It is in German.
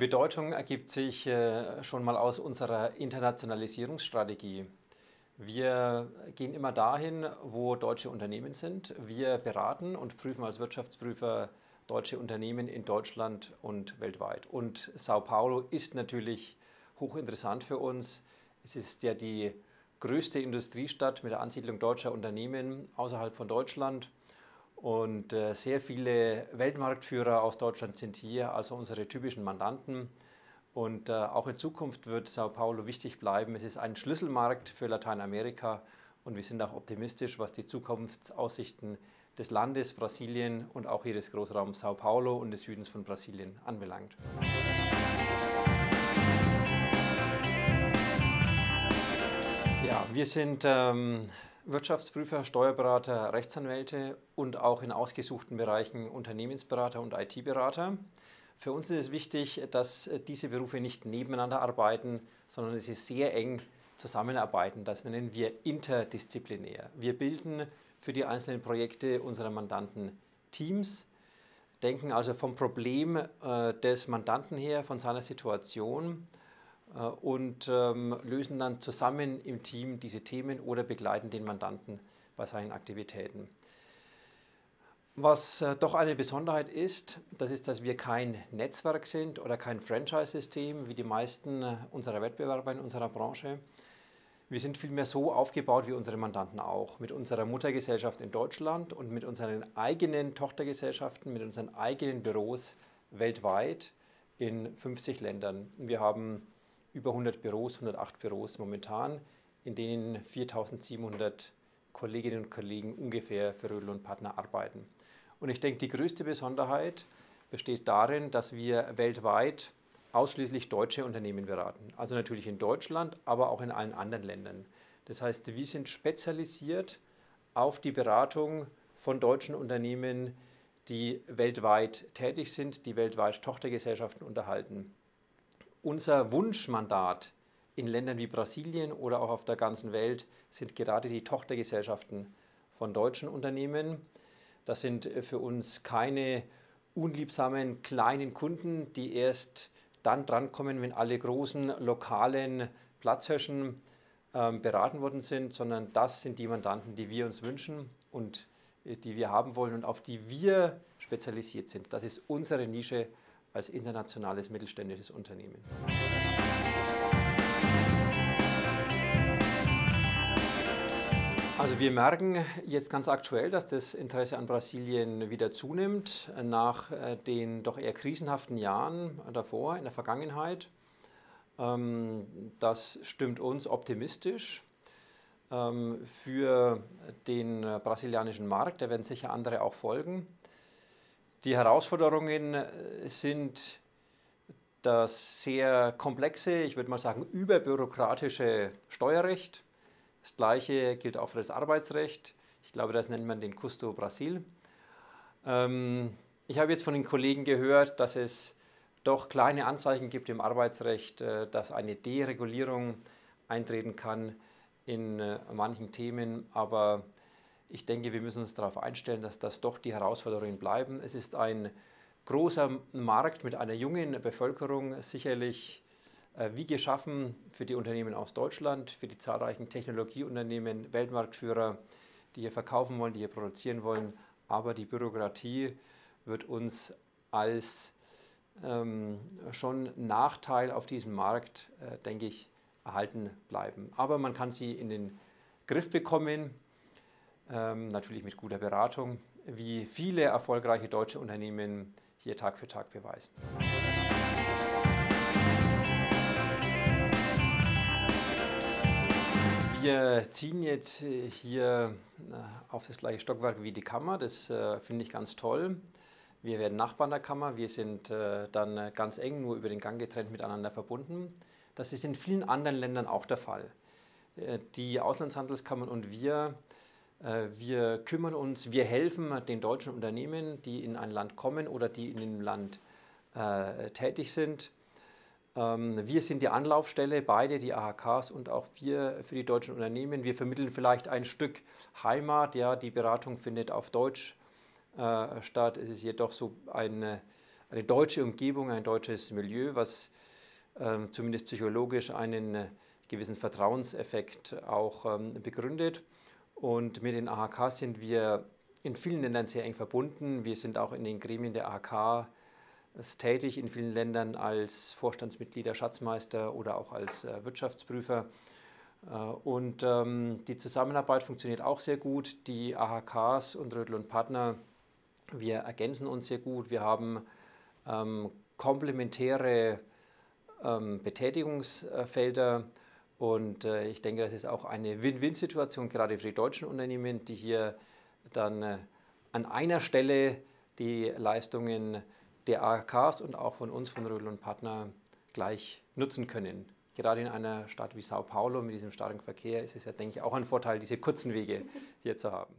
Bedeutung ergibt sich schon mal aus unserer Internationalisierungsstrategie. Wir gehen immer dahin, wo deutsche Unternehmen sind. Wir beraten und prüfen als Wirtschaftsprüfer deutsche Unternehmen in Deutschland und weltweit. Und Sao Paulo ist natürlich hochinteressant für uns. Es ist ja die größte Industriestadt mit der Ansiedlung deutscher Unternehmen außerhalb von Deutschland. Und sehr viele Weltmarktführer aus Deutschland sind hier, also unsere typischen Mandanten. Und auch in Zukunft wird Sao Paulo wichtig bleiben. Es ist ein Schlüsselmarkt für Lateinamerika und wir sind auch optimistisch, was die Zukunftsaussichten des Landes Brasilien und auch hier des Großraums Sao Paulo und des Südens von Brasilien anbelangt. Ja, wir sind Wirtschaftsprüfer, Steuerberater, Rechtsanwälte und auch in ausgesuchten Bereichen Unternehmensberater und IT-Berater. Für uns ist es wichtig, dass diese Berufe nicht nebeneinander arbeiten, sondern dass sie sehr eng zusammenarbeiten. Das nennen wir interdisziplinär. Wir bilden für die einzelnen Projekte unserer Mandanten Teams, denken also vom Problem des Mandanten her, von seiner Situation und lösen dann zusammen im Team diese Themen oder begleiten den Mandanten bei seinen Aktivitäten. Was doch eine Besonderheit ist, das ist, dass wir kein Netzwerk sind oder kein Franchise-System, wie die meisten unserer Wettbewerber in unserer Branche. Wir sind vielmehr so aufgebaut wie unsere Mandanten auch, mit unserer Muttergesellschaft in Deutschland und mit unseren eigenen Tochtergesellschaften, mit unseren eigenen Büros weltweit in 50 Ländern. Wir haben über 100 Büros, 108 Büros momentan, in denen 4.700 Kolleginnen und Kollegen ungefähr für Rödl & Partner arbeiten. Und ich denke, die größte Besonderheit besteht darin, dass wir weltweit ausschließlich deutsche Unternehmen beraten. Also natürlich in Deutschland, aber auch in allen anderen Ländern. Das heißt, wir sind spezialisiert auf die Beratung von deutschen Unternehmen, die weltweit tätig sind, die weltweit Tochtergesellschaften unterhalten. Unser Wunschmandat in Ländern wie Brasilien oder auch auf der ganzen Welt sind gerade die Tochtergesellschaften von deutschen Unternehmen. Das sind für uns keine unliebsamen kleinen Kunden, die erst dann drankommen, wenn alle großen lokalen Platzhirschen beraten worden sind, sondern das sind die Mandanten, die wir uns wünschen und die wir haben wollen und auf die wir spezialisiert sind. Das ist unsere Nische als internationales mittelständisches Unternehmen. Also wir merken jetzt ganz aktuell, dass das Interesse an Brasilien wieder zunimmt, nach den doch eher krisenhaften Jahren davor, in der Vergangenheit. Das stimmt uns optimistisch für den brasilianischen Markt, da werden sicher andere auch folgen. Die Herausforderungen sind das sehr komplexe, ich würde mal sagen überbürokratische Steuerrecht. Das Gleiche gilt auch für das Arbeitsrecht. Ich glaube, das nennt man den Custo Brasil. Ich habe jetzt von den Kollegen gehört, dass es doch kleine Anzeichen gibt im Arbeitsrecht, dass eine Deregulierung eintreten kann in manchen Themen. Aber ich denke, wir müssen uns darauf einstellen, dass das doch die Herausforderungen bleiben. Es ist ein großer Markt mit einer jungen Bevölkerung, sicherlich wie geschaffen für die Unternehmen aus Deutschland, für die zahlreichen Technologieunternehmen, Weltmarktführer, die hier verkaufen wollen, die hier produzieren wollen. Aber die Bürokratie wird uns als schon Nachteil auf diesem Markt, denke ich, erhalten bleiben. Aber man kann sie in den Griff bekommen, natürlich mit guter Beratung, wie viele erfolgreiche deutsche Unternehmen hier Tag für Tag beweisen. Wir ziehen jetzt hier auf das gleiche Stockwerk wie die Kammer, das finde ich ganz toll. Wir werden Nachbarn der Kammer, wir sind dann ganz eng, nur über den Gang getrennt miteinander verbunden. Das ist in vielen anderen Ländern auch der Fall. Die Auslandshandelskammern und wir kümmern uns, wir helfen den deutschen Unternehmen, die in ein Land kommen oder die in dem Land tätig sind. Wir sind die Anlaufstelle, beide, die AHKs und auch wir für die deutschen Unternehmen. Wir vermitteln vielleicht ein Stück Heimat, ja, die Beratung findet auf Deutsch statt. Es ist jedoch so eine deutsche Umgebung, ein deutsches Milieu, was zumindest psychologisch einen gewissen Vertrauenseffekt auch begründet. Und mit den AHK sind wir in vielen Ländern sehr eng verbunden. Wir sind auch in den Gremien der AHK tätig, in vielen Ländern als Vorstandsmitglieder, Schatzmeister oder auch als Wirtschaftsprüfer. Und die Zusammenarbeit funktioniert auch sehr gut. Die AHKs und Rödl und Partner, wir ergänzen uns sehr gut. Wir haben komplementäre Betätigungsfelder. Und ich denke, das ist auch eine Win-Win-Situation, gerade für die deutschen Unternehmen, die hier dann an einer Stelle die Leistungen der AHKs und auch von uns, von Rödl und Partner, gleich nutzen können. Gerade in einer Stadt wie Sao Paulo mit diesem starken Verkehr ist es ja, denke ich, auch ein Vorteil, diese kurzen Wege hier zu haben.